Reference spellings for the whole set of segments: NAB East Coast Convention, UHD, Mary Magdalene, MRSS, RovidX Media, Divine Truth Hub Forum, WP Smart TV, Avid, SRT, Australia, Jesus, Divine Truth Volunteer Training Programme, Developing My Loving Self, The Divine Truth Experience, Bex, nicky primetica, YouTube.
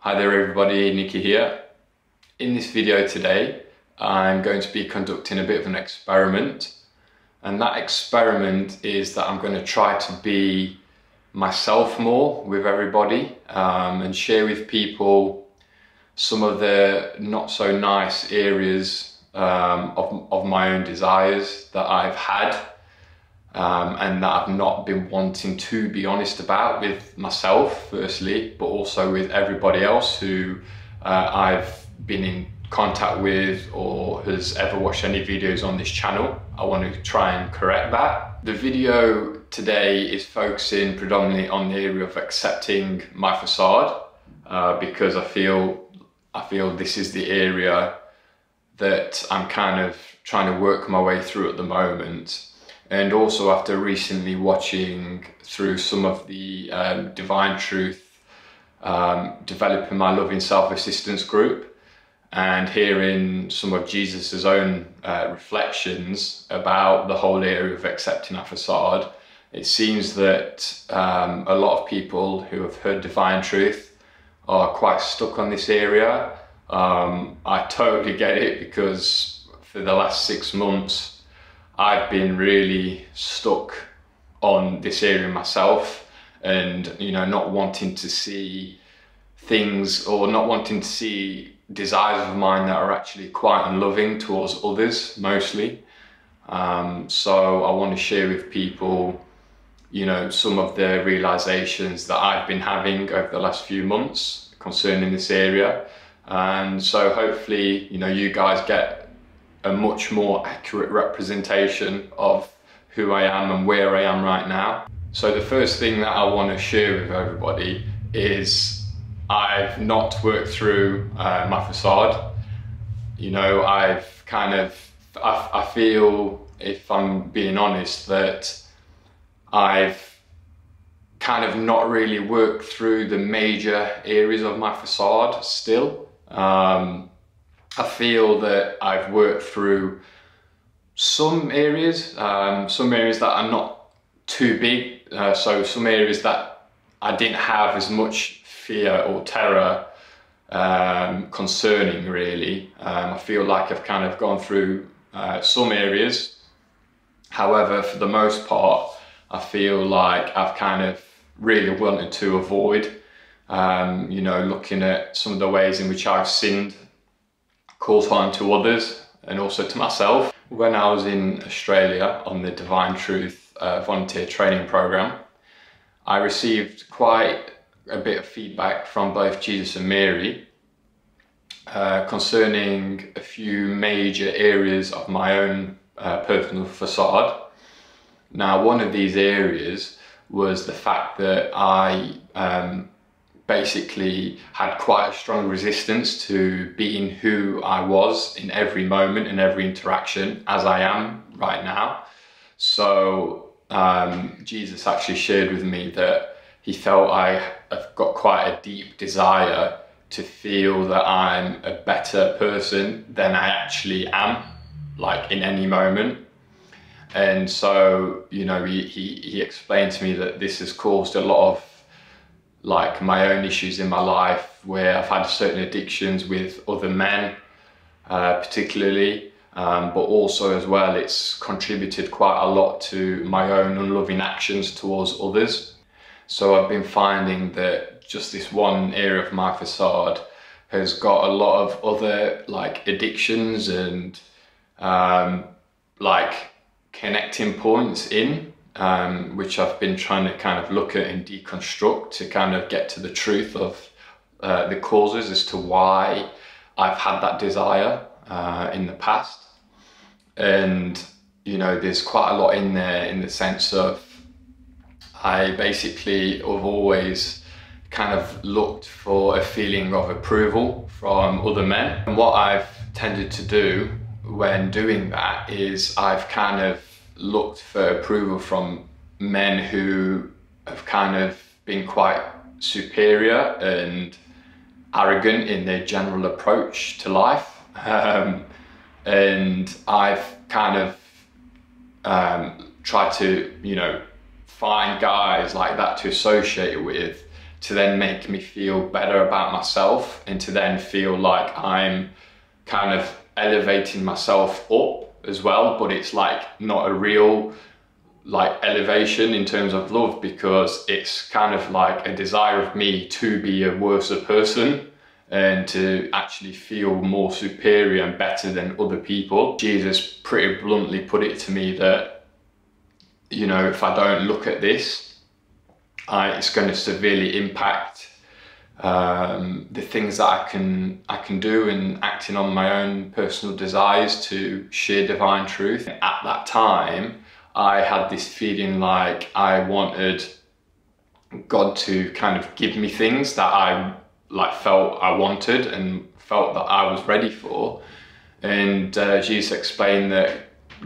Hi there everybody, Nikki here. In this video today, I'm going to be conducting a bit of an experiment. And that experiment is that I'm going to try to be myself more with everybody and share with people some of the not so nice areas of my own desires that I've had and that I've not been wanting to be honest about with myself firstly, but also with everybody else who I've been in contact with or has ever watched any videos on this channel. I want to try and correct that. The video today is focusing predominantly on the area of accepting my facade because I feel this is the area that I'm kind of trying to work my way through at the moment. And also after recently watching through some of the Divine Truth Developing My Loving Self-Assistance group and hearing some of Jesus's own reflections about the whole area of accepting our facade, it seems that a lot of people who have heard Divine Truth are quite stuck on this area. I totally get it because for the last 6 months, I've been really stuck on this area myself and, you know, not wanting to see things or not wanting to see desires of mine that are actually quite unloving towards others mostly. So I want to share with people, you know, some of the realizations that I've been having over the last few months concerning this area. And so hopefully, you know, you guys get a much more accurate representation of who I am and where I am right now. So the first thing that I want to share with everybody is I've not worked through my facade. You know, I've kind of, I feel, if I'm being honest, that I've kind of not really worked through the major areas of my facade still. I feel that I've worked through some areas that are not too big. So some areas that I didn't have as much fear or terror concerning really. I feel like I've kind of gone through some areas. However, for the most part, I feel like I've kind of really wanted to avoid, you know, looking at some of the ways in which I've sinned, caused harm to others and also to myself. When I was in Australia on the Divine Truth Volunteer Training Programme, I received quite a bit of feedback from both Jesus and Mary concerning a few major areas of my own personal facade. Now, one of these areas was the fact that I basically had quite a strong resistance to being who I was in every moment and every interaction as I am right now. So Jesus actually shared with me that he felt I have got quite a deep desire to feel that I'm a better person than I actually am, like in any moment. And so, you know, he explained to me that this has caused a lot of like my own issues in my life where I've had certain addictions with other men particularly, but also as well it's contributed quite a lot to my own unloving actions towards others. So I've been finding that just this one area of my facade has got a lot of other like addictions and like connecting points in, which I've been trying to kind of look at and deconstruct to kind of get to the truth of the causes as to why I've had that desire in the past. And, you know, there's quite a lot in there in the sense of I basically have always kind of looked for a feeling of approval from other men. And what I've tended to do when doing that is I've kind of looked for approval from men who have kind of been quite superior and arrogant in their general approach to life. And I've kind of tried to, you know, find guys like that to associate with to then make me feel better about myself and to then feel like I'm kind of elevating myself up as well. But it's like not a real like elevation in terms of love, because it's kind of like a desire of me to be a worse person and to actually feel more superior and better than other people. Jesus pretty bluntly put it to me that, you know, if I don't look at this, it's going to severely impact the things that I can do in acting on my own personal desires to share divine truth. And at that time, I had this feeling like I wanted God to kind of give me things that I like felt I wanted and felt that I was ready for. And Jesus explained that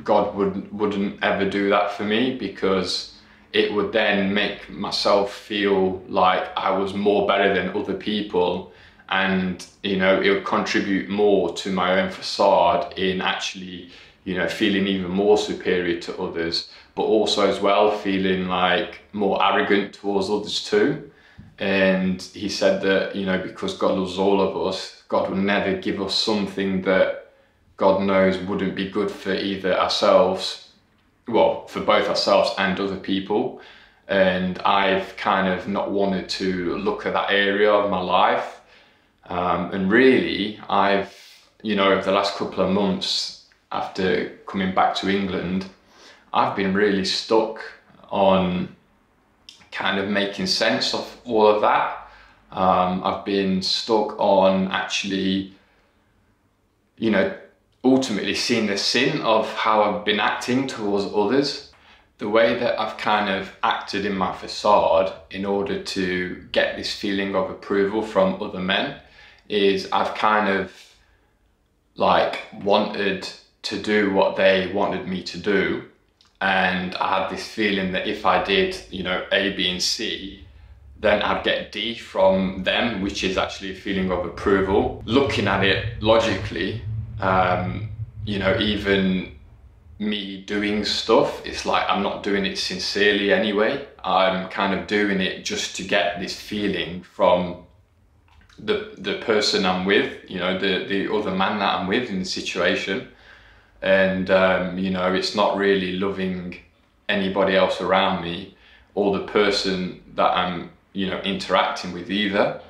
God wouldn't ever do that for me, because it would then make myself feel like I was more better than other people, and you know, it would contribute more to my own facade in actually, you know, feeling even more superior to others, but also as well feeling like more arrogant towards others too. And he said that, you know, because God loves all of us, God will never give us something that God knows wouldn't be good for either ourselves, well, for both ourselves and other people. And I've kind of not wanted to look at that area of my life. And really, I've, you know, over the last couple of months after coming back to England, I've been really stuck on kind of making sense of all of that. I've been stuck on actually, you know, ultimately seeing the sin of how I've been acting towards others. The way that I've kind of acted in my facade in order to get this feeling of approval from other men is I've kind of like wanted to do what they wanted me to do. And I had this feeling that if I did, you know, A, B and C, then I'd get D from them, which is actually a feeling of approval. Looking at it logically, you know, even me doing stuff, it's like I'm not doing it sincerely anyway. I'm kind of doing it just to get this feeling from the person I'm with, you know, the other man that I'm with in the situation. And, you know, it's not really loving anybody else around me or the person that I'm, you know, interacting with either.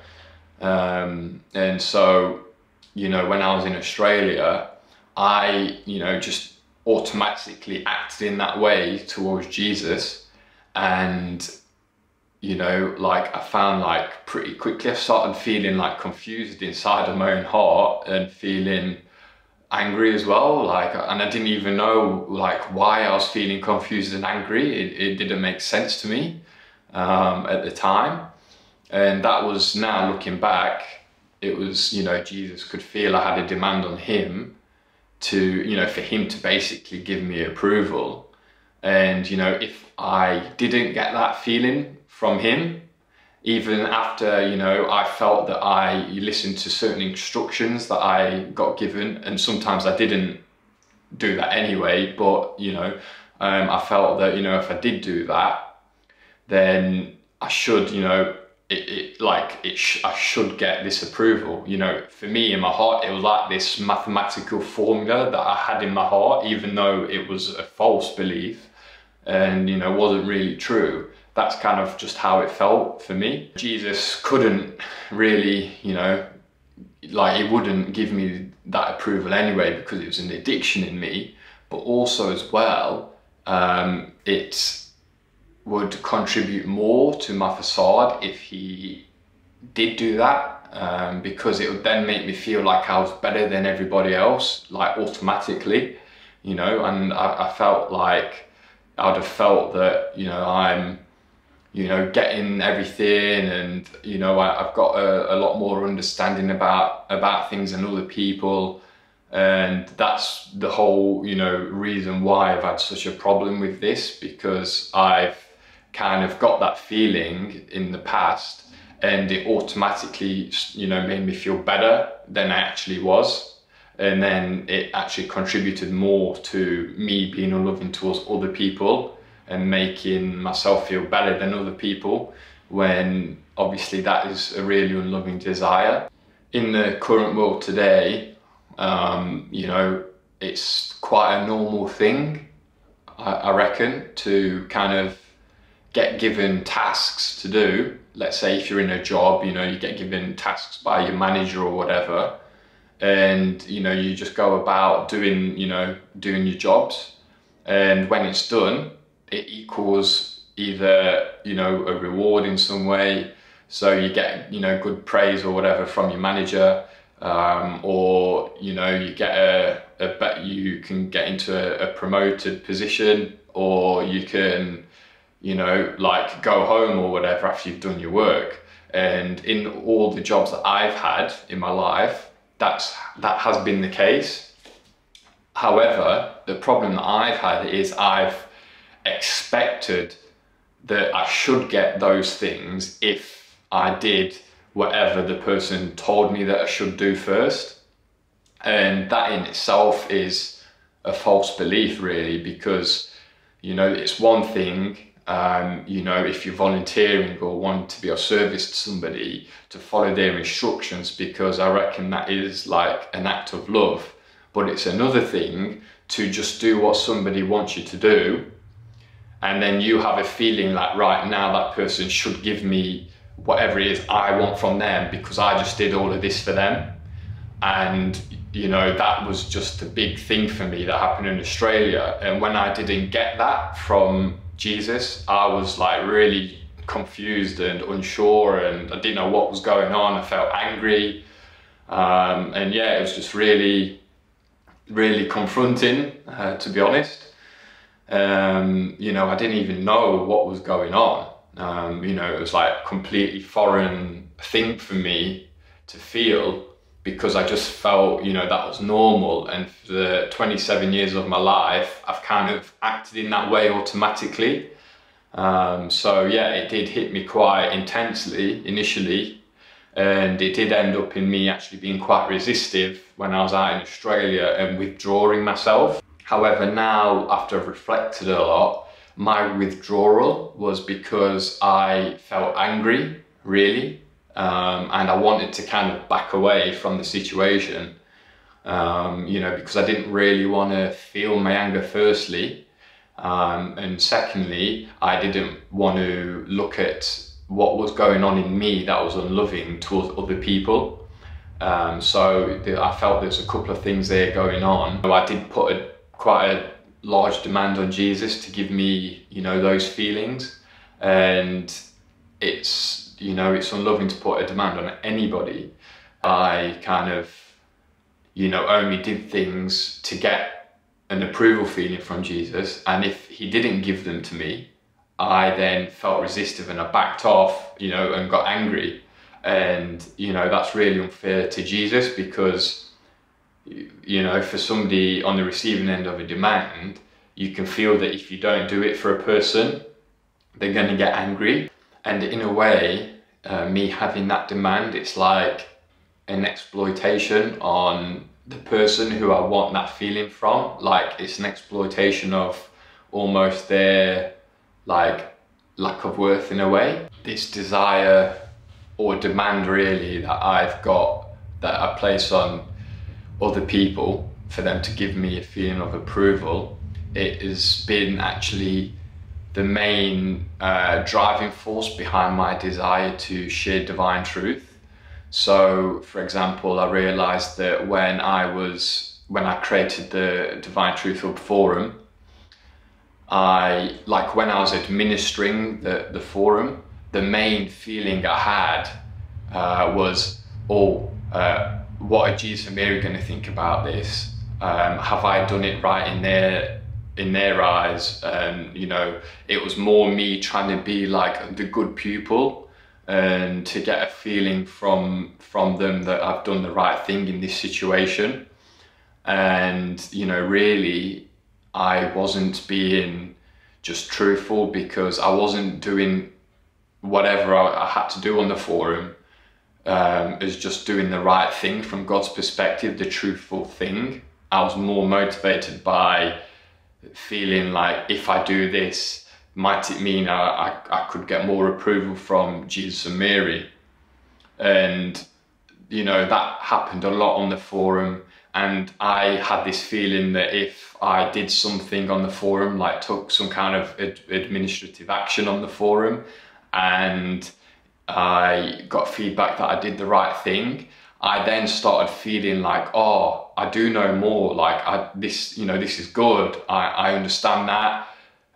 And so, you know, when I was in Australia, I, you know, just automatically acted in that way towards Jesus. And, you know, like I found like pretty quickly I started feeling like confused inside of my own heart and feeling angry as well, like, and I didn't even know like why I was feeling confused and angry. It didn't make sense to me at the time. And that was, now looking back, it was, you know, Jesus could feel I had a demand on him to, you know, for him to basically give me approval. And, you know, if I didn't get that feeling from him, even after, you know, I felt that I listened to certain instructions that I got given, and sometimes I didn't do that anyway, but, you know, I felt that, you know, if I did do that, then I should, you know, I should get this approval. You know, for me in my heart, it was like this mathematical formula that I had in my heart, even though it was a false belief and, you know, wasn't really true. That's kind of just how it felt for me. Jesus couldn't really, you know, like he wouldn't give me that approval anyway, because it was an addiction in me, but also as well, it would contribute more to my facade if he did do that, because it would then make me feel like I was better than everybody else, like automatically, you know, and I felt like, I'd have felt that, you know, I'm, you know, getting everything, and you know, I've got a lot more understanding about things and other people, and that's the whole, you know, reason why I've had such a problem with this, because I've kind of got that feeling in the past, and it automatically, you know, made me feel better than I actually was, and then it actually contributed more to me being unloving towards other people and making myself feel better than other people, when obviously that is a really unloving desire. In the current world today, you know, it's quite a normal thing, I reckon, to kind of get given tasks to do. Let's say if you're in a job, you know, you get given tasks by your manager or whatever, and you know, you just go about doing, you know, doing your jobs, and when it's done, it equals either, you know, a reward in some way, so you get, you know, good praise or whatever from your manager, or you know, you get you can get into a promoted position, or you can, you know, like go home or whatever after you've done your work. And in all the jobs that I've had in my life, that has been the case. However, the problem that I've had is I've expected that I should get those things if I did whatever the person told me that I should do first. And that in itself is a false belief, really, because, you know, it's one thing, you know, if you're volunteering or want to be of service to somebody, to follow their instructions, because I reckon that is like an act of love. But it's another thing to just do what somebody wants you to do, and then you have a feeling like, right, now that person should give me whatever it is I want from them because I just did all of this for them. And you know, that was just a big thing for me that happened in Australia. And when I didn't get that from Jesus, I was like really confused and unsure, and I didn't know what was going on. I felt angry, and yeah, it was just really, really confronting, to be honest. You know, I didn't even know what was going on. You know, it was like a completely foreign thing for me to feel, because I just felt, you know, that was normal. And for the 27 years of my life, I've kind of acted in that way automatically. So yeah, it did hit me quite intensely initially, and it did end up in me actually being quite resistive when I was out in Australia and withdrawing myself. However, now, after I've reflected a lot, my withdrawal was because I felt angry, really. And I wanted to kind of back away from the situation, you know, because I didn't really want to feel my anger firstly, and secondly, I didn't want to look at what was going on in me that was unloving towards other people. So I felt there's a couple of things there going on. So I did put quite a large demand on Jesus to give me, you know, those feelings, and it's, you know, it's unloving to put a demand on anybody. I kind of, you know, only did things to get an approval feeling from Jesus, and if he didn't give them to me, I then felt resistive and I backed off, you know, and got angry. And you know, that's really unfair to Jesus, because, you know, for somebody on the receiving end of a demand, you can feel that if you don't do it for a person, they're going to get angry. And in a way, me having that demand, it's like an exploitation on the person who I want that feeling from. Like, it's an exploitation of almost their, like, lack of worth in a way. This desire or demand, really, that I've got, that I place on other people for them to give me a feeling of approval, it has been actually the main driving force behind my desire to share divine truth. So, for example, I realized that when I created the Divine Truth Hub Forum, when I was administering the forum, the main feeling I had was, what are Jesus and Mary going to think about this? Have I done it right in their eyes? You know, it was more me trying to be like the good pupil and to get a feeling from them that I've done the right thing in this situation. And you know, really, I wasn't being just truthful, because I wasn't doing whatever I had to do on the forum as just doing the right thing from God's perspective, the truthful thing. I was more motivated by feeling like, if I do this, might it mean I could get more approval from Jesus and Mary? And you know, that happened a lot on the forum, and I had this feeling that if I did something on the forum, like took some kind of administrative action on the forum, and I got feedback that I did the right thing, I then started feeling like, oh, I do know more, like this is good, I understand that.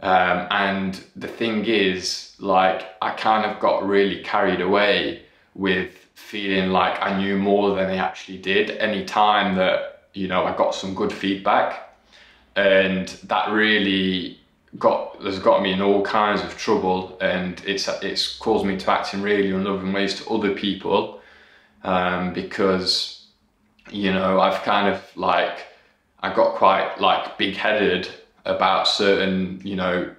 And the thing is, like, I kind of got really carried away with feeling like I knew more than I actually did any time that, you know, I got some good feedback. And that really has got me in all kinds of trouble, and it's caused me to act in really unloving ways to other people, because, you know, I've kind of like, I got quite like big-headed about certain, you know,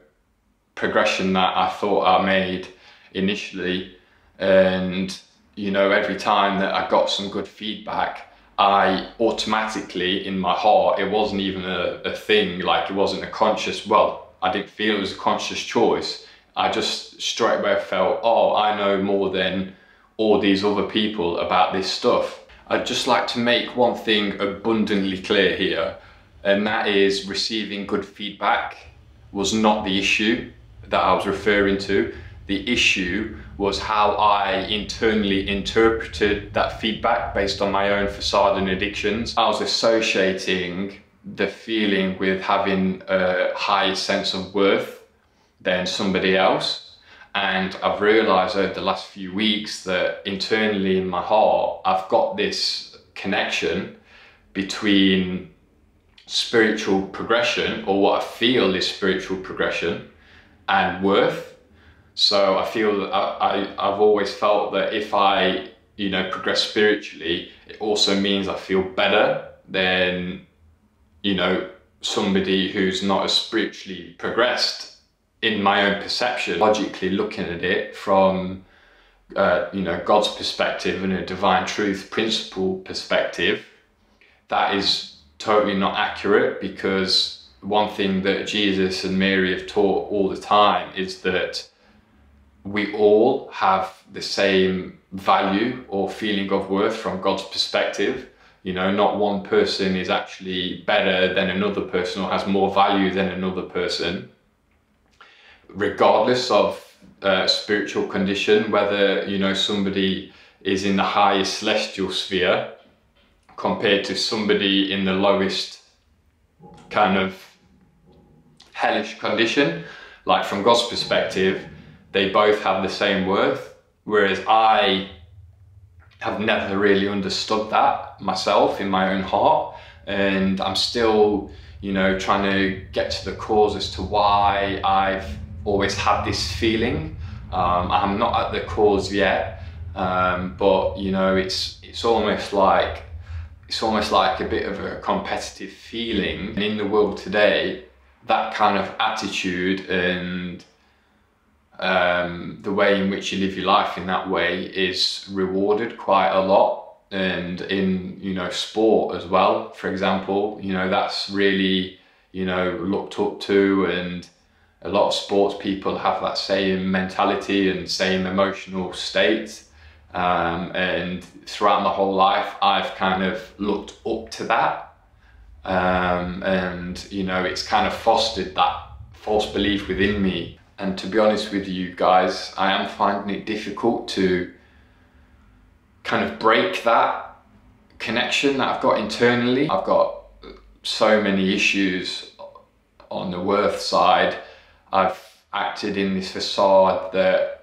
progression that I thought I made initially. And, you know, every time that I got some good feedback, I automatically, in my heart, it wasn't even a thing, like it wasn't a conscious, well, I didn't feel it was a conscious choice. I just straight away felt, oh, I know more than all these other people about this stuff. I'd just like to make one thing abundantly clear here, and that is receiving good feedback was not the issue that I was referring to. The issue was how I internally interpreted that feedback based on my own facade and addictions. I was associating the feeling with having a higher sense of worth than somebody else. And I've realized over the last few weeks that internally in my heart, I've got this connection between spiritual progression, or what I feel is spiritual progression, and worth. So I feel that I've always felt that if I, you know, progress spiritually, it also means I feel better than, you know, somebody who's not as spiritually progressed in my own perception. Logically looking at it from, you know, God's perspective and a divine truth principle perspective, that is totally not accurate, because one thing that Jesus and Mary have taught all the time is that we all have the same value or feeling of worth from God's perspective. You know, not one person is actually better than another person or has more value than another person, regardless of spiritual condition, whether, you know, somebody is in the highest celestial sphere compared to somebody in the lowest kind of hellish condition. Like, from God's perspective, they both have the same worth, whereas I have never really understood that myself in my own heart. And I'm still, you know, trying to get to the cause as to why I've always had this feeling. I'm not at the cause yet, but, you know, it's almost like a bit of a competitive feeling. And in the world today, that kind of attitude and the way in which you live your life in that way is rewarded quite a lot. And in, you know, sport as well, for example, you know, that's really, you know, looked up to, and a lot of sports people have that same mentality and same emotional state. And throughout my whole life, I've kind of looked up to that, and, you know, it's kind of fostered that false belief within me. And to be honest with you guys, I am finding it difficult to kind of break that connection that I've got internally. I've got so many issues on the worth side. I've acted in this facade that,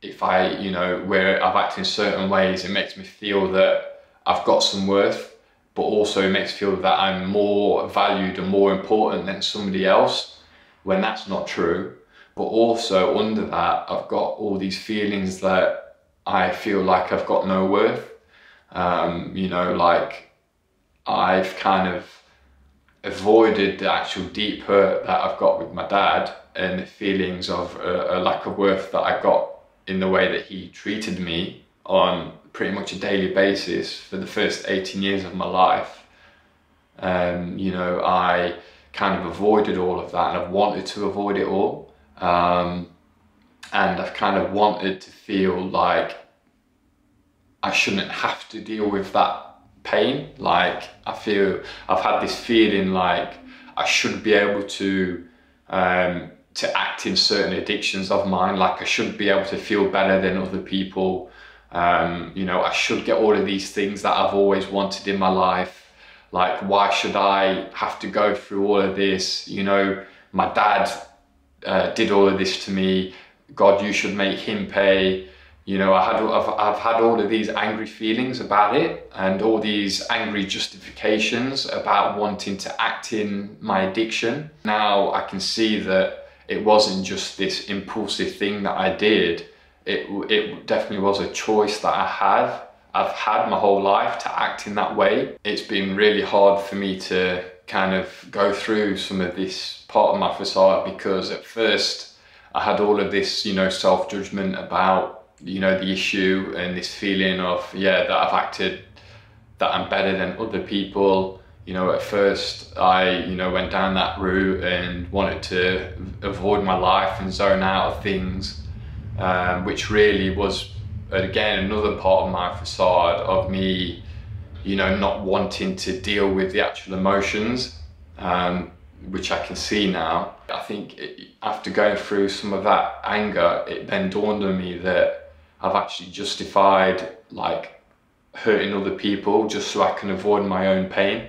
if I, you know, where I've acted in certain ways, it makes me feel that I've got some worth, but also it makes me feel that I'm more valued and more important than somebody else, when that's not true. But also under that, I've got all these feelings that I feel like I've got no worth. You know, like, I've kind of avoided the actual deep hurt that I've got with my dad, and the feelings of a lack of worth that I got in the way that he treated me on pretty much a daily basis for the first 18 years of my life. You know, I kind of avoided all of that, and I've wanted to avoid it all. And I've kind of wanted to feel like I shouldn't have to deal with that pain. Like I feel I've had this feeling like I should be able to act in certain addictions of mine. Like I should be able to feel better than other people. You know, I should get all of these things that I've always wanted in my life. Like, why should I have to go through all of this? You know, my dad did all of this to me. God, you should make him pay. You know, I've had all of these angry feelings about it and all these angry justifications about wanting to act in my addiction. Now I can see that it wasn't just this impulsive thing that I did. It definitely was a choice that I've had my whole life to act in that way. It's been really hard for me to kind of go through some of this part of my facade, because at first I had all of this, you know, self-judgment about, you know, the issue and this feeling of, yeah, that I've acted, that I'm better than other people. You know, at first I, you know, went down that route and wanted to avoid my life and zone out of things, which really was, again, another part of my facade of me, you know, not wanting to deal with the actual emotions, which I can see now. I think after going through some of that anger, it then dawned on me that I've actually justified like hurting other people just so I can avoid my own pain.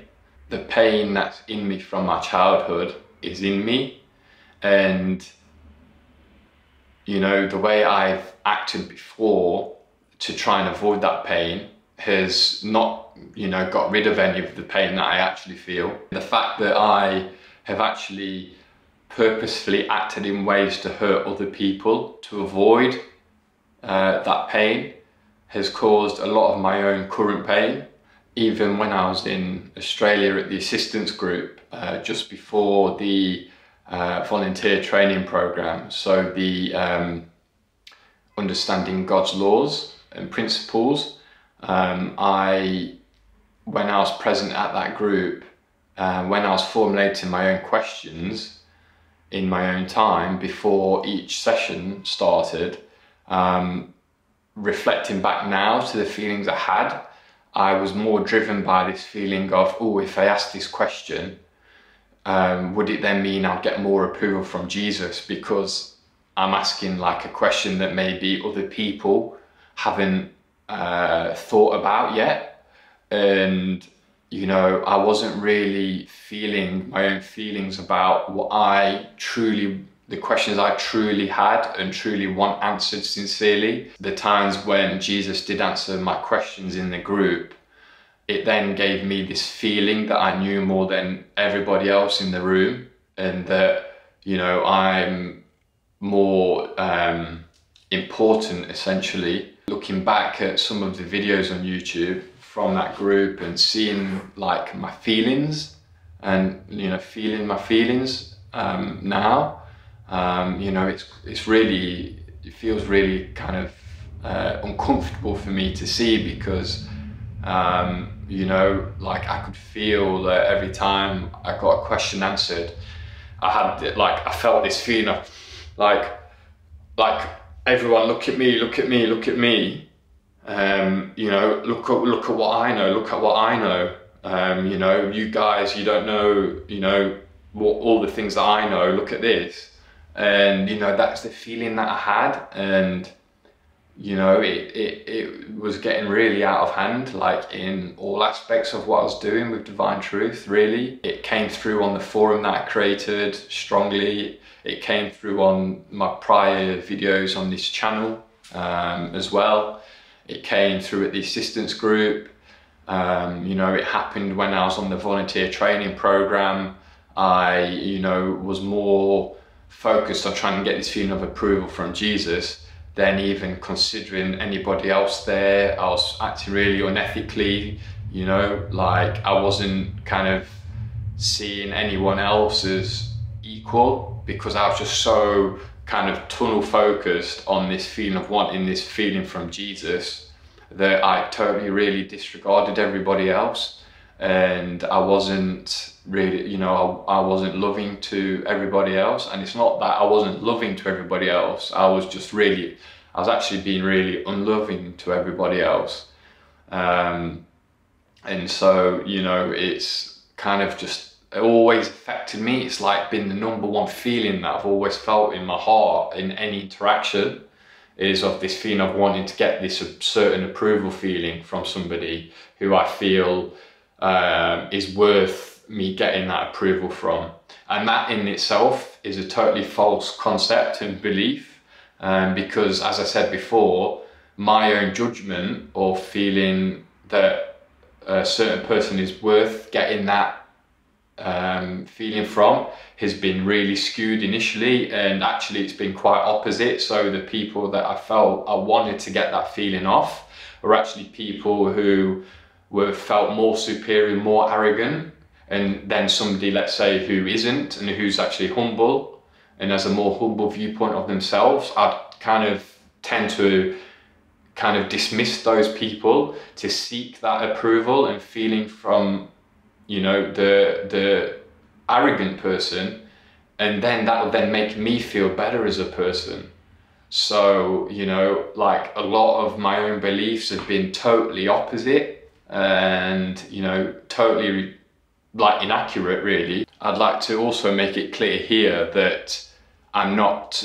The pain that's in me from my childhood is in me, and you know, the way I've acted before to try and avoid that pain has not, you know, got rid of any of the pain that I actually feel. The fact that I have actually purposefully acted in ways to hurt other people to avoid that pain has caused a lot of my own current pain. Even when I was in Australia at the assistance group, just before the volunteer training program, so the understanding God's laws and principles, when I was present at that group, when I was formulating my own questions in my own time before each session started, reflecting back now to the feelings I had, I was more driven by this feeling of, oh, if I ask this question, would it then mean I'll get more approval from Jesus, because I'm asking like a question that maybe other people haven't thought about yet. And you know, I wasn't really feeling my own feelings about what I truly, the questions I truly had and truly want answered sincerely. The times when Jesus did answer my questions in the group, it then gave me this feeling that I knew more than everybody else in the room, and that, you know, I'm more important, essentially. Looking back at some of the videos on YouTube from that group and seeing like my feelings and, you know, feeling my feelings now, you know, it's really, it feels really kind of uncomfortable for me to see, because you know, like I could feel that every time I got a question answered, I had like, I felt this feeling of like everyone look at me, look at me, look at me. You know, look at what I know, look at what I know. You know, you guys, you don't know, you know, what, all the things that I know, look at this. And, you know, that's the feeling that I had. And, you know, it was getting really out of hand, like in all aspects of what I was doing with Divine Truth, really. It came through on the forum that I created strongly. It came through on my prior videos on this channel as well. It came through at the assistance group. You know, it happened when I was on the volunteer training program. I, you know, was more focused on trying to get this feeling of approval from Jesus than even considering anybody else there. I was acting really unethically, you know, like I wasn't kind of seeing anyone else as equal, because I was just so kind of tunnel focused on this feeling of wanting this feeling from Jesus that I totally really disregarded everybody else. and I wasn't really, you know, I wasn't loving to everybody else. And it's not that I wasn't loving to everybody else, I was just really, I was actually being really unloving to everybody else. And so, you know, it's kind of just, it always affected me. It's like been the number one feeling that I've always felt in my heart in any interaction, is of this feeling of wanting to get this certain approval feeling from somebody who I feel is worth me getting that approval from. And that in itself is a totally false concept and belief, because as I said before, my own judgment or feeling that a certain person is worth getting that feeling from has been really skewed initially, and actually it's been quite opposite. So the people that I felt I wanted to get that feeling off were actually people who were felt more superior, more arrogant, and then somebody, let's say, who isn't and who's actually humble and has a more humble viewpoint of themselves. I'd kind of tend to kind of dismiss those people to seek that approval and feeling from, you know, the arrogant person, and then that would then make me feel better as a person. So, you know, like a lot of my own beliefs have been totally opposite and, you know, totally like inaccurate really. I'd like to also make it clear here that I'm not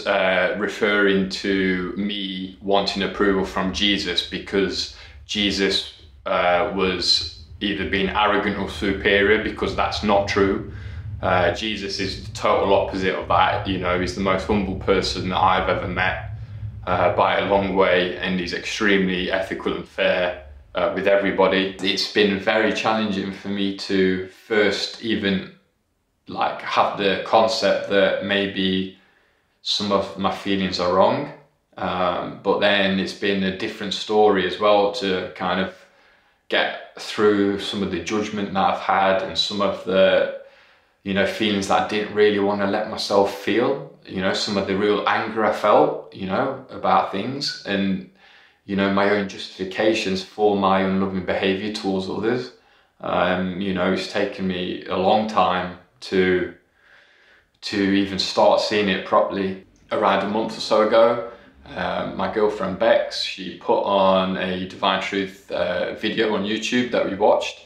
referring to me wanting approval from Jesus, because Jesus was either being arrogant or superior, because that's not true. Jesus is the total opposite of that. You know, he's the most humble person that I've ever met by a long way, and he's extremely ethical and fair with everybody. It's been very challenging for me to first even like have the concept that maybe some of my feelings are wrong. But then it's been a different story as well to kind of get through some of the judgment that I've had and some of the, you know, feelings that I didn't really want to let myself feel, you know, some of the real anger I felt, you know, about things, and, you know, my own justifications for my unloving behavior towards others. You know, it's taken me a long time to even start seeing it properly. Around a month or so ago, my girlfriend Bex, she put on a Divine Truth video on YouTube that we watched,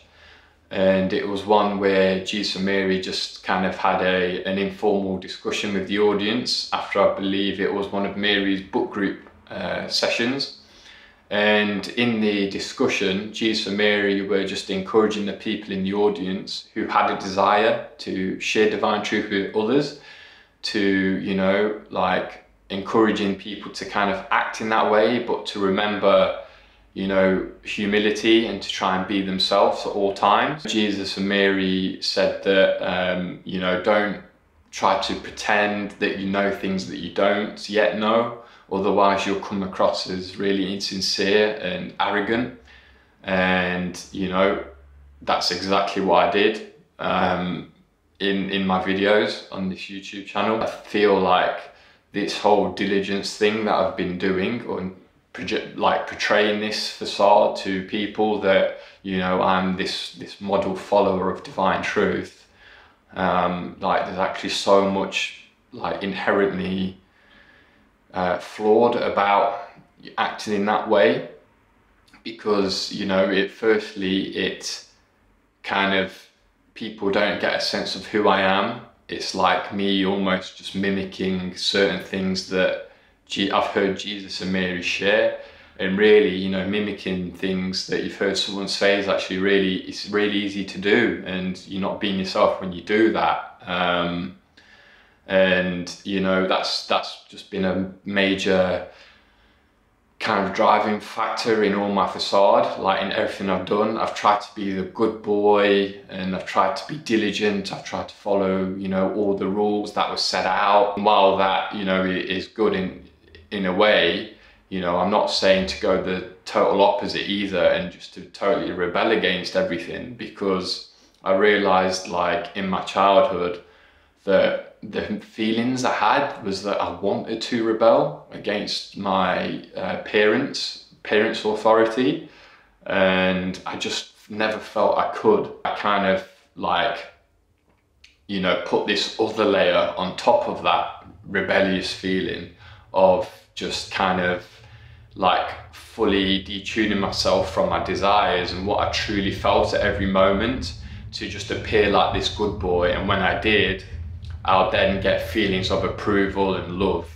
and it was one where Jesus and Mary just kind of had an informal discussion with the audience after, I believe it was one of Mary's book group sessions. And in the discussion, Jesus and Mary were just encouraging the people in the audience who had a desire to share Divine Truth with others to, you know, like encouraging people to kind of act in that way, but to remember, you know, humility and to try and be themselves at all times. Jesus and Mary said that, you know, don't try to pretend that you know things that you don't yet know, otherwise you'll come across as really insincere and arrogant. And, you know, that's exactly what I did in my videos on this YouTube channel. I feel like this whole diligence thing that I've been doing, or like portraying this facade to people that, you know, I'm this model follower of Divine Truth, like there's actually so much like inherently flawed about acting in that way, because, you know, it firstly, it kind of, people don't get a sense of who I am. It's like me almost just mimicking certain things that I've heard Jesus and Mary share, and really, you know, mimicking things that you've heard someone say is actually really, it's really easy to do, and you're not being yourself when you do that. And, you know, that's just been a major kind of driving factor in all my facade, like in everything I've done. I've tried to be the good boy, and I've tried to be diligent, I've tried to follow, you know, all the rules that were set out. And while that, you know, is good in a way, you know, I'm not saying to go the total opposite either and just to totally rebel against everything, because I realized, like in my childhood, that the feelings I had was that I wanted to rebel against my parents' authority, and I just never felt I could. I kind of like, you know, put this other layer on top of that rebellious feeling of just kind of like fully detuning myself from my desires and what I truly felt at every moment to just appear like this good boy. And when I did, I'll then get feelings of approval and love,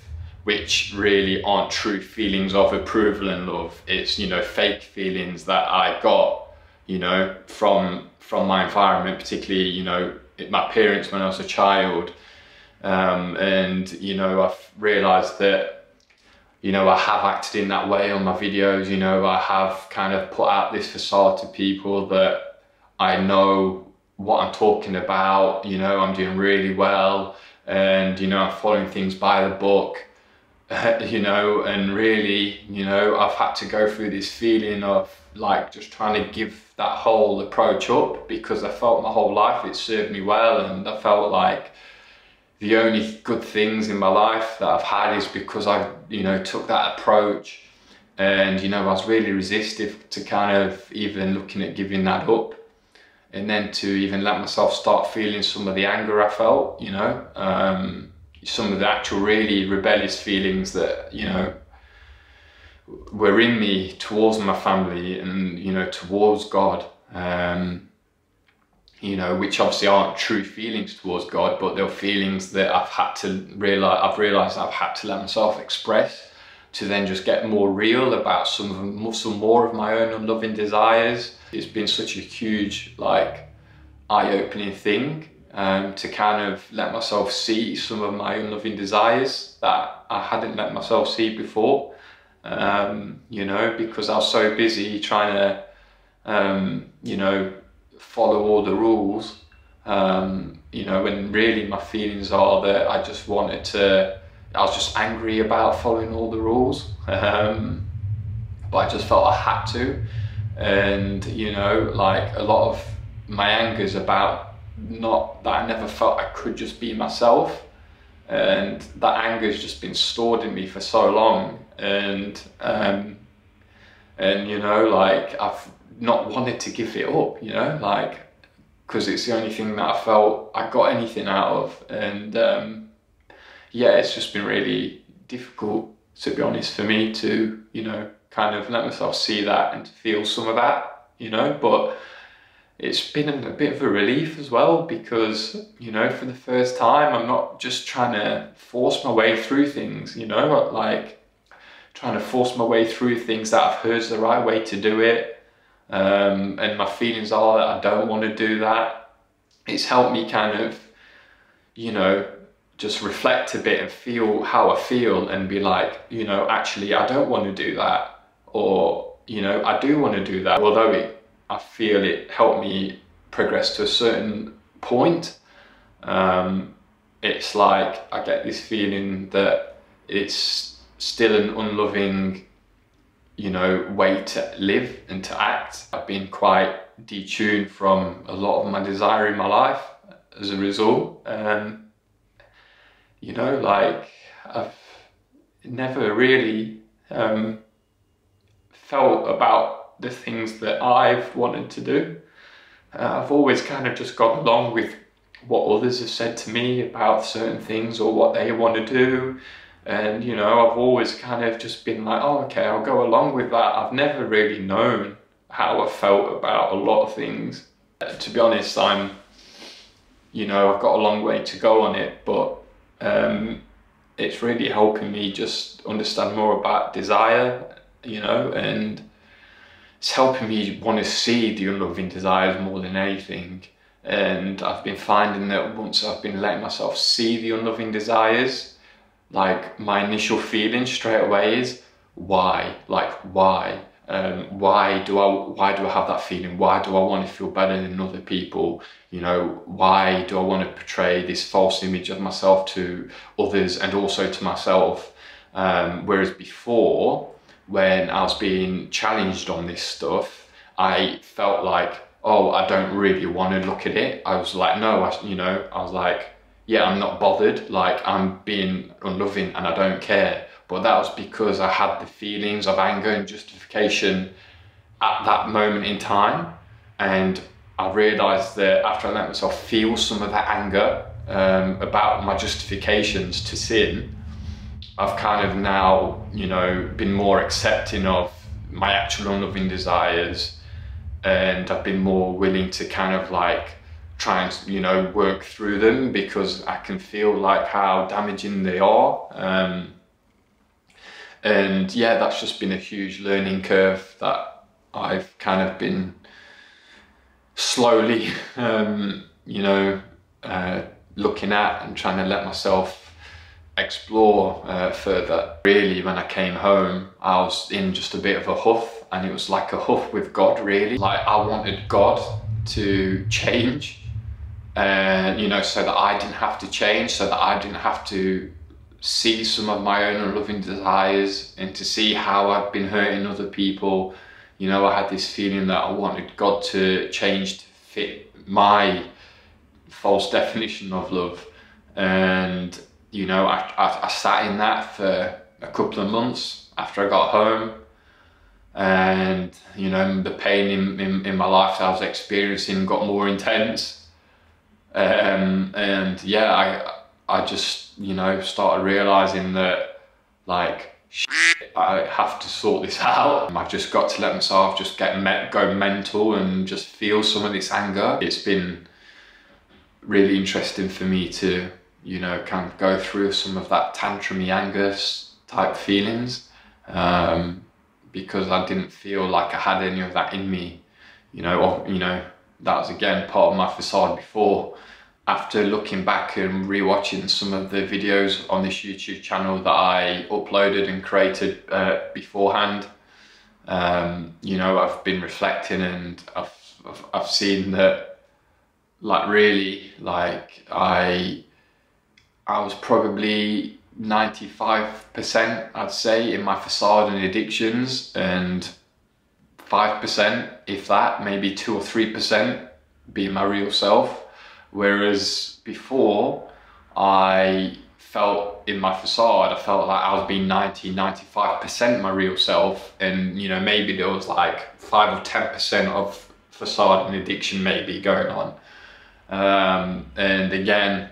which really aren't true feelings of approval and love. It's, you know, fake feelings that I got, you know, from my environment, particularly, you know, my parents when I was a child. And, you know, I've realized that, you know, I have acted in that way on my videos. You know, I have kind of put out this facade to people that I know what I'm talking about. You know, I'm doing really well and, you know, I'm following things by the book. You know, and really, you know, I've had to go through this feeling of like just trying to give that whole approach up, because I felt my whole life it served me well, and I felt like the only good things in my life that I've had is because I, you know, took that approach. And, you know, I was really resistive to kind of even looking at giving that up, and then to even let myself start feeling some of the anger I felt, you know, some of the actual really rebellious feelings that, you know, were in me towards my family and, you know, towards God, you know, which obviously aren't true feelings towards God, but they're feelings that I've realized I've had to let myself express to then just get more real about some more of my own unloving desires. It's been such a huge, like, eye-opening thing. To kind of let myself see some of my unloving desires that I hadn't let myself see before, you know, because I was so busy trying to, you know, follow all the rules, you know, when really my feelings are that I was just angry about following all the rules, but I just felt I had to. And, you know, like a lot of my anger's about not that I never felt I could just be myself, and that anger has just been stored in me for so long. And you know, like I've not wanted to give it up, you know, like, because it's the only thing that I felt I got anything out of. And yeah, it's just been really difficult, to be honest, for me to, you know, kind of let myself see that and to feel some of that, you know. But it's been a bit of a relief as well, because, you know, for the first time, I'm not just trying to force my way through things, you know, like trying to force my way through things that I've heard's the right way to do it. And my feelings are that I don't want to do that. It's helped me kind of, you know, just reflect a bit and feel how I feel and be like, you know, actually, I don't want to do that. Or, you know, I do want to do that, although I feel it helped me progress to a certain point. It's like I get this feeling that it's still an unloving, you know, way to live and to act. I've been quite detuned from a lot of my desire in my life as a result. You know, like I've never really felt about the things that I've wanted to do. I've always kind of just gone along with what others have said to me about certain things or what they want to do. And, you know, I've always kind of just been like, oh, okay, I'll go along with that. I've never really known how I felt about a lot of things. To be honest, you know, I've got a long way to go on it, but it's really helping me just understand more about desire, you know, and it's helping me want to see the unloving desires more than anything. And I've been finding that once I've been letting myself see the unloving desires, like my initial feeling straight away is why, like why? Why do I have that feeling? Why do I want to feel better than other people? You know, why do I want to portray this false image of myself to others and also to myself? Whereas before, when I was being challenged on this stuff, I felt like, oh, I don't really want to look at it. I was like, no, you know, I was like, yeah, I'm not bothered. Like, I'm being unloving and I don't care. But that was because I had the feelings of anger and justification at that moment in time. And I realised that after I let myself feel some of that anger about my justifications to sin, I've kind of now, you know, been more accepting of my actual unloving desires, and I've been more willing to kind of like try and, you know, work through them, because I can feel like how damaging they are. And yeah, that's just been a huge learning curve that I've kind of been slowly, you know, looking at and trying to let myself explore further. Really, when I came home, I was in just a bit of a huff, and it was like a huff with God, really. Like, I wanted God to change, and you know, so that I didn't have to change, so that I didn't have to see some of my own unloving desires and to see how I've been hurting other people. You know, I had this feeling that I wanted God to change to fit my false definition of love. And you know, I sat in that for a couple of months after I got home, and you know, the pain in my life that I was experiencing got more intense. And yeah, I just, you know, started realizing that, like, shit, I have to sort this out. I've just got to let myself just go mental and just feel some of this anger. It's been really interesting for me to, you know, kind of go through some of that tantrumy anger type feelings. Because I didn't feel like I had any of that in me, you know. Or, you know, that was again part of my facade before. After looking back and rewatching some of the videos on this YouTube channel that I uploaded and created beforehand, you know, I've been reflecting, and I've seen that, like, really, like, I was probably 95%, I'd say, in my facade and addictions, and 5%, if that, maybe 2 or 3% being my real self. Whereas before, I felt in my facade, I felt like I was being 90, 95% my real self, and you know, maybe there was like 5 or 10% of facade and addiction maybe going on. And again,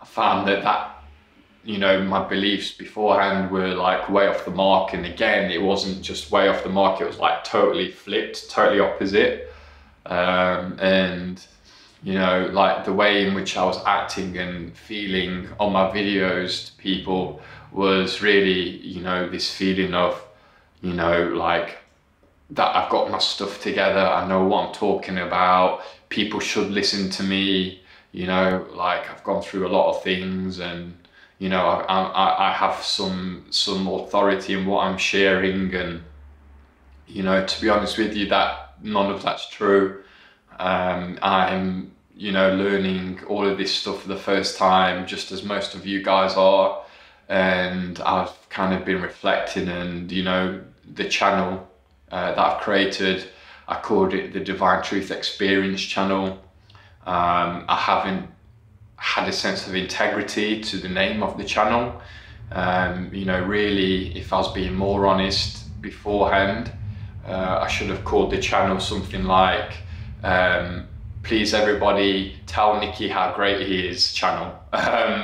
I found that you know, my beliefs beforehand were like way off the mark. And again, it wasn't just way off the mark, it was like totally flipped, totally opposite. And you know, like, the way in which I was acting and feeling on my videos to people was really, you know, this feeling of, you know, like, that I've got my stuff together, I know what I'm talking about, people should listen to me, you know, like, I've gone through a lot of things, and you know, I have some authority in what I'm sharing. And you know, to be honest with you, that none of that's true. I'm, you know, learning all of this stuff for the first time, just as most of you guys are. And I've kind of been reflecting, and you know, the channel that I've created, I called it the Divine Truth Experience channel. I haven't had a sense of integrity to the name of the channel. You know, really, if I was being more honest beforehand, I should have called the channel something like, please everybody tell Nicky how great he is channel,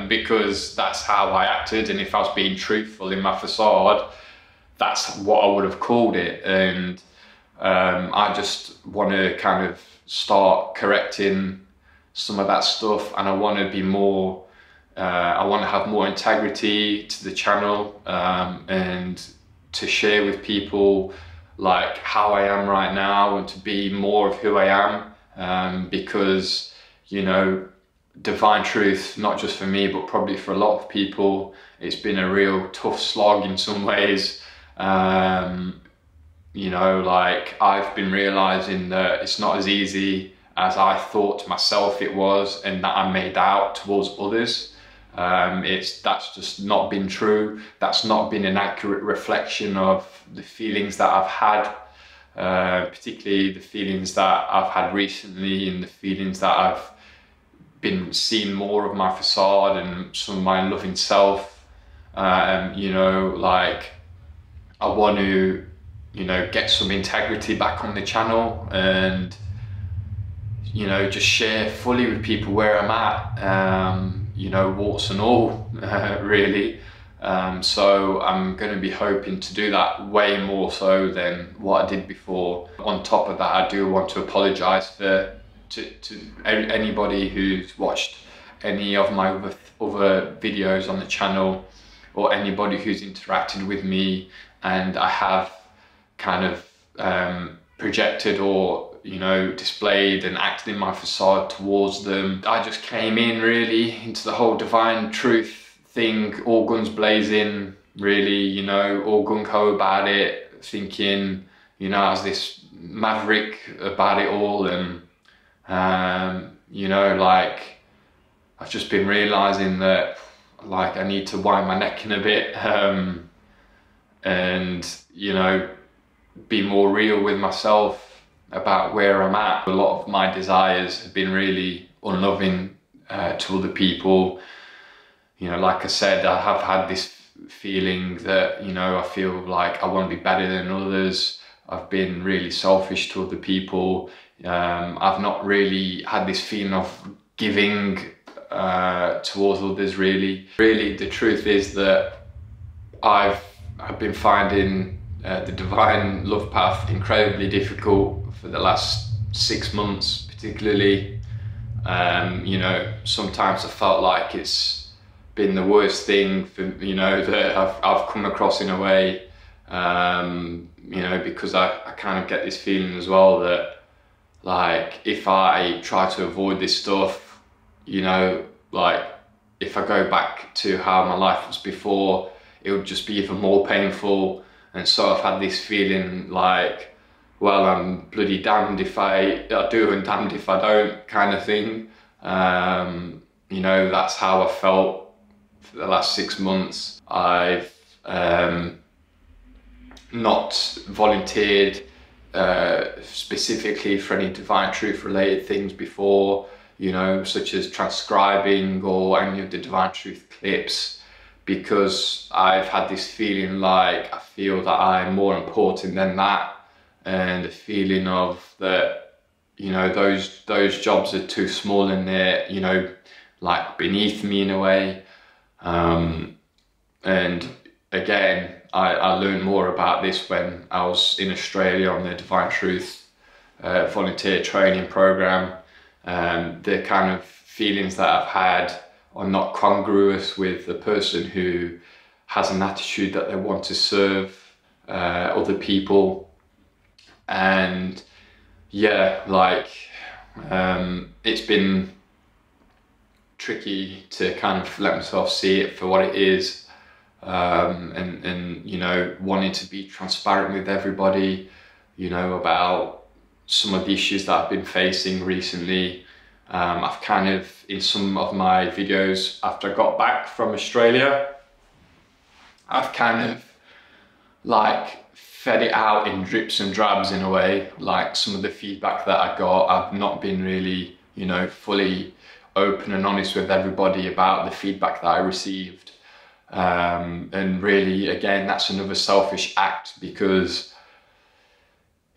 because that's how I acted. And if I was being truthful in my facade, that's what I would have called it. And I just want to kind of start correcting some of that stuff, and I want to be more, I want to have more integrity to the channel, and to share with people like how I am right now, and to be more of who I am, because you know, Divine Truth, not just for me but probably for a lot of people, it's been a real tough slog in some ways. You know, like, I've been realizing that it's not as easy as I thought to myself it was, and that I made out towards others. That's just not been true. That's not been an accurate reflection of the feelings that I've had, particularly the feelings that I've had recently, and the feelings that I've been seeing more of my facade and some of my loving self. You know, like, I want to, you know, get some integrity back on the channel, and you know, just share fully with people where I'm at, you know, warts and all, really. So I'm going to be hoping to do that way more so than what I did before. On top of that, I do want to apologise to anybody who's watched any of my other videos on the channel, or anybody who's interacted with me and I have kind of projected or, you know, displayed and acted in my facade towards them. I just came in really into the whole Divine Truth thing, all guns blazing, really, you know, all gung ho about it, thinking, you know, I was this maverick about it all, and you know, like, I've just been realizing that, like, I need to wind my neck in a bit, and, you know, be more real with myself about where I'm at. A lot of my desires have been really unloving to other people. You know, like I said, I have had this feeling that, you know, I feel like I want to be better than others. I've been really selfish to other people. I've not really had this feeling of giving towards others, really. Really, the truth is that I've been finding the divine love path incredibly difficult for the last 6 months, particularly. You know, sometimes I felt like it's been the worst thing for, you know, that I've come across in a way, you know, because I kind of get this feeling as well that, like, if I try to avoid this stuff, you know, like, if I go back to how my life was before, it would just be even more painful. And so I've had this feeling like, well, I'm bloody damned if I do and damned if I don't, kind of thing. You know, that's how I felt for the last 6 months. I've not volunteered specifically for any Divine Truth related things before, you know, such as transcribing or any of the Divine Truth clips, because I've had this feeling like I feel that I'm more important than that, and a feeling of that, you know, those jobs are too small and they're, you know, like beneath me in a way. And again, I learned more about this when I was in Australia on the Divine Truth Volunteer Training Programme. The kind of feelings that I've had are not congruous with the person who has an attitude that they want to serve other people. And yeah, like, it's been tricky to kind of let myself see it for what it is, and you know, wanting to be transparent with everybody, you know, about some of the issues that I've been facing recently. I've kind of, in some of my videos after I got back from Australia, I've kind of like fed it out in drips and drabs in a way. Like, some of the feedback that I got, I've not been really, you know, fully open and honest with everybody about the feedback that I received. And really, again, that's another selfish act, because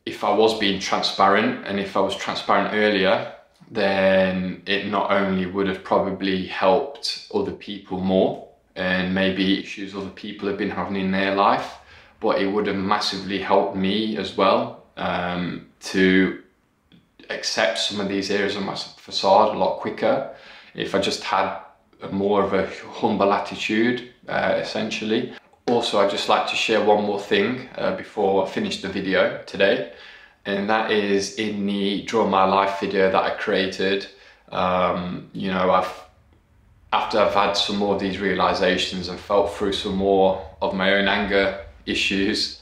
if I was being transparent, and if I was transparent earlier, then it not only would have probably helped other people more, and maybe issues other people have been having in their life, but it would have massively helped me as well, to accept some of these areas of my facade a lot quicker if I just had more of a humble attitude, essentially. Also, I'd just like to share one more thing before I finish the video today, and that is, in the Draw My Life video that I created, you know, after I've had some more of these realizations and felt through some more of my own anger issues,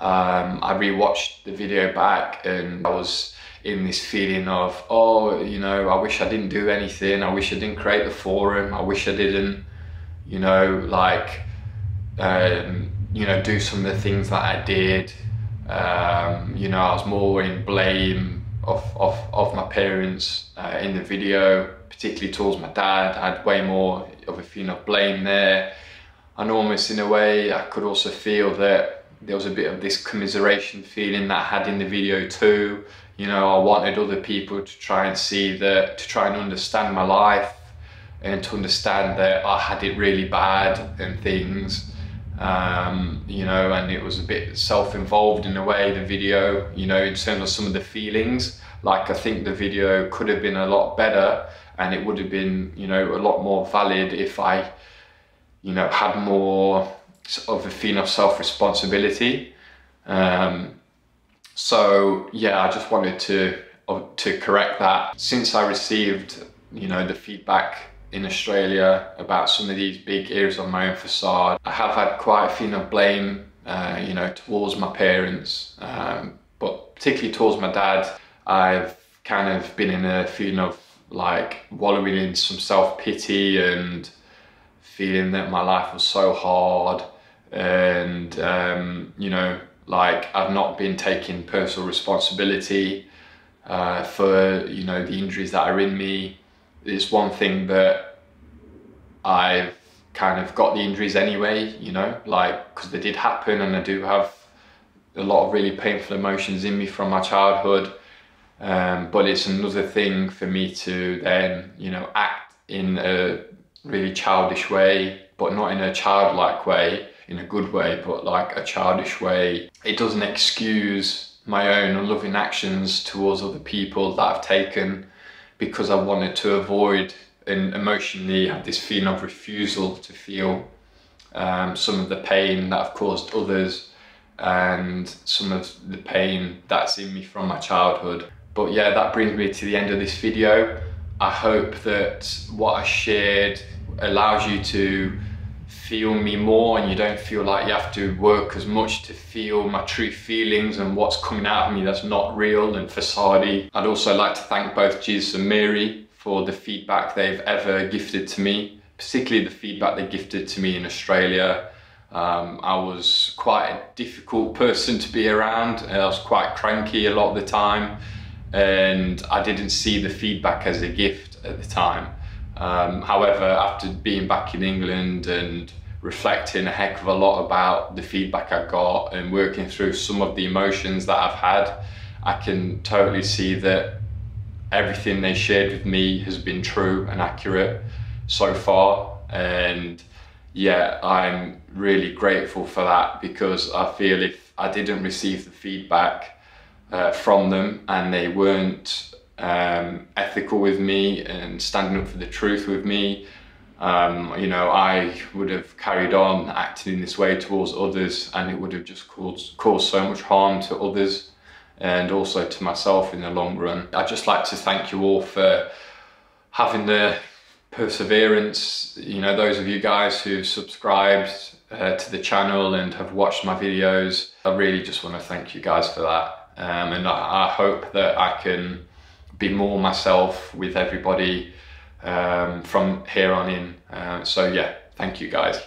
I rewatched the video back, and I was in this feeling of, oh, you know, I wish I didn't do anything, I wish I didn't create the forum, I wish I didn't, you know, like, you know, do some of the things that I did. You know, I was more in blame of my parents in the video, particularly towards my dad. I had way more of a feeling of blame there, and almost in a way I could also feel that there was a bit of this commiseration feeling that I had in the video too. You know, I wanted other people to try and see that, to try and understand my life and to understand that I had it really bad and things. You know, and it was a bit self-involved in a way, the video, you know, in terms of some of the feelings. Like, I think the video could have been a lot better and it would have been, you know, a lot more valid if I, you know, had more of a feeling of self-responsibility. So yeah, I just wanted to correct that. Since I received, you know, the feedback in Australia about some of these big areas on my own facade, I have had quite a feeling of blame, you know, towards my parents, but particularly towards my dad. I've kind of been in a feeling of like wallowing in some self-pity and feeling that my life was so hard, and you know, like I've not been taking personal responsibility for, you know, the injuries that are in me. It's one thing that I've kind of got the injuries anyway, you know, like, because they did happen, and I do have a lot of really painful emotions in me from my childhood. But it's another thing for me to then, you know, act in a really childish way, but not in a childlike way, in a good way, but like a childish way. It doesn't excuse my own unloving actions towards other people that I've taken, because I wanted to avoid and emotionally have this feeling of refusal to feel some of the pain that I've caused others and some of the pain that's in me from my childhood. But yeah, that brings me to the end of this video. I hope that what I shared allows you to feel me more, and you don't feel like you have to work as much to feel my true feelings and what's coming out of me that's not real and facade-y. I'd also like to thank both Jesus and Mary for the feedback they've ever gifted to me, particularly the feedback they gifted to me in Australia. I was quite a difficult person to be around. I was quite cranky a lot of the time, and I didn't see the feedback as a gift at the time. However, after being back in England and reflecting a heck of a lot about the feedback I got and working through some of the emotions that I've had, I can totally see that everything they shared with me has been true and accurate so far. And yeah, I'm really grateful for that, because I feel if I didn't receive the feedback from them, and they weren't ethical with me and standing up for the truth with me, you know, I would have carried on acting in this way towards others, and it would have just caused so much harm to others and also to myself in the long run. I'd just like to thank you all for having the perseverance, you know, those of you guys who subscribed to the channel and have watched my videos. I really just want to thank you guys for that, and I hope that I can be more myself with everybody from here on in. So yeah, thank you guys.